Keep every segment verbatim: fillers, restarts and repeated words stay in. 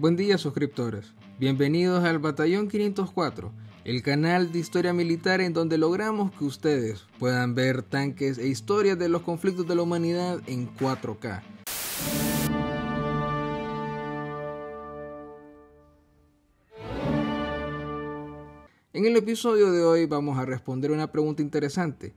Buen día, suscriptores, bienvenidos al Batallón quinientos cuatro, el canal de historia militar en donde logramos que ustedes puedan ver tanques e historias de los conflictos de la humanidad en cuatro K. En el episodio de hoy vamos a responder una pregunta interesante.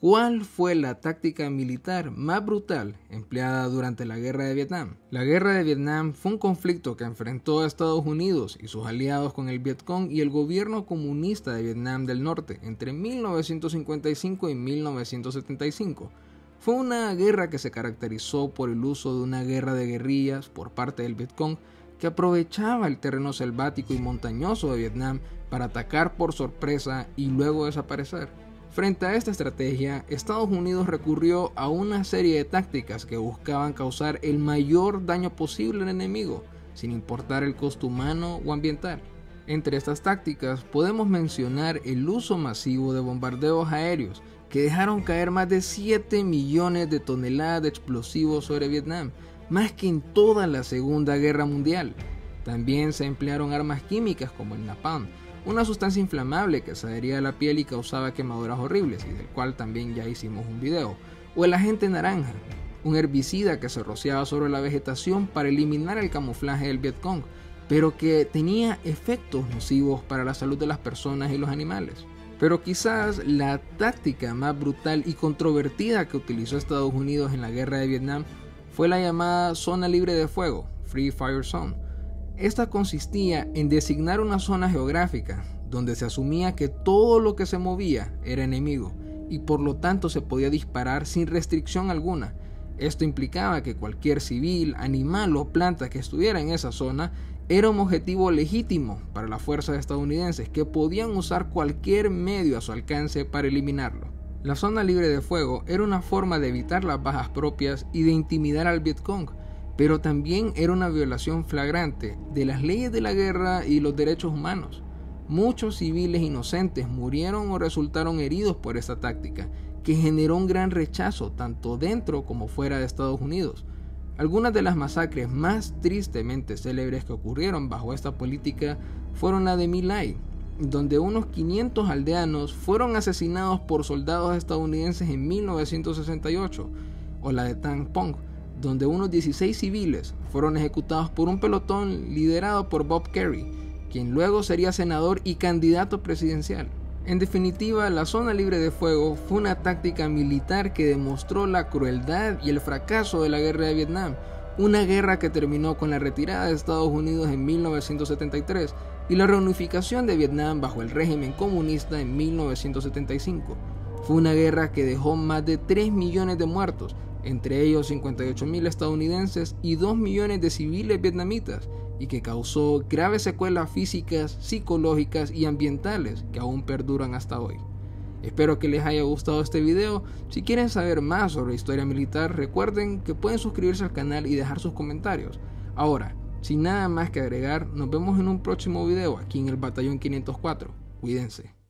¿Cuál fue la táctica militar más brutal empleada durante la Guerra de Vietnam? La Guerra de Vietnam fue un conflicto que enfrentó a Estados Unidos y sus aliados con el Vietcong y el gobierno comunista de Vietnam del Norte entre mil novecientos cincuenta y cinco y mil novecientos setenta y cinco. Fue una guerra que se caracterizó por el uso de una guerra de guerrillas por parte del Vietcong que aprovechaba el terreno selvático y montañoso de Vietnam para atacar por sorpresa y luego desaparecer. Frente a esta estrategia, Estados Unidos recurrió a una serie de tácticas que buscaban causar el mayor daño posible al enemigo, sin importar el costo humano o ambiental. Entre estas tácticas podemos mencionar el uso masivo de bombardeos aéreos, que dejaron caer más de siete millones de toneladas de explosivos sobre Vietnam, más que en toda la Segunda Guerra Mundial. También se emplearon armas químicas como el napalm, una sustancia inflamable que se adhería a la piel y causaba quemaduras horribles, y del cual también ya hicimos un video, o el agente naranja, un herbicida que se rociaba sobre la vegetación para eliminar el camuflaje del Vietcong, pero que tenía efectos nocivos para la salud de las personas y los animales. Pero quizás la táctica más brutal y controvertida que utilizó Estados Unidos en la Guerra de Vietnam fue la llamada Zona Libre de Fuego, Free Fire Zone. Esta consistía en designar una zona geográfica donde se asumía que todo lo que se movía era enemigo y por lo tanto se podía disparar sin restricción alguna. Esto implicaba que cualquier civil, animal o planta que estuviera en esa zona era un objetivo legítimo para las fuerzas estadounidenses que podían usar cualquier medio a su alcance para eliminarlo. La zona libre de fuego era una forma de evitar las bajas propias y de intimidar al Vietcong, pero también era una violación flagrante de las leyes de la guerra y los derechos humanos. Muchos civiles inocentes murieron o resultaron heridos por esta táctica, que generó un gran rechazo tanto dentro como fuera de Estados Unidos. Algunas de las masacres más tristemente célebres que ocurrieron bajo esta política fueron la de My Lai, donde unos quinientos aldeanos fueron asesinados por soldados estadounidenses en mil novecientos sesenta y ocho, o la de Tan Phong, donde unos dieciséis civiles fueron ejecutados por un pelotón liderado por Bob Kerry, quien luego sería senador y candidato presidencial. En definitiva, la zona libre de fuego fue una táctica militar que demostró la crueldad y el fracaso de la guerra de Vietnam, una guerra que terminó con la retirada de Estados Unidos en mil novecientos setenta y tres y la reunificación de Vietnam bajo el régimen comunista en mil novecientos setenta y cinco. Fue una guerra que dejó más de tres millones de muertos, entre ellos cincuenta y ocho mil estadounidenses y dos millones de civiles vietnamitas, y que causó graves secuelas físicas, psicológicas y ambientales que aún perduran hasta hoy. Espero que les haya gustado este video. Si quieren saber más sobre historia militar, recuerden que pueden suscribirse al canal y dejar sus comentarios. Ahora, sin nada más que agregar, nos vemos en un próximo video aquí en el Batallón quinientos cuatro. Cuídense.